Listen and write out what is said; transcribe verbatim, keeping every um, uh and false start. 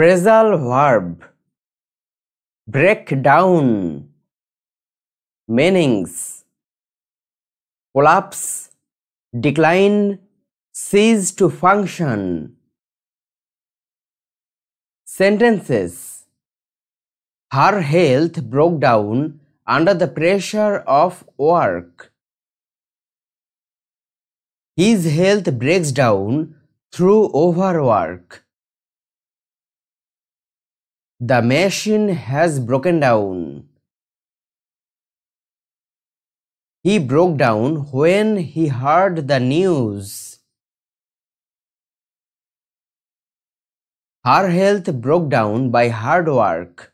Phrasal verb. Break down. Meanings. Collapse. Decline. Cease to function. Sentences. Her health broke down under the pressure of work. His health breaks down through overwork. The machine has broken down. He broke down when he heard the news. Her health broke down by hard work.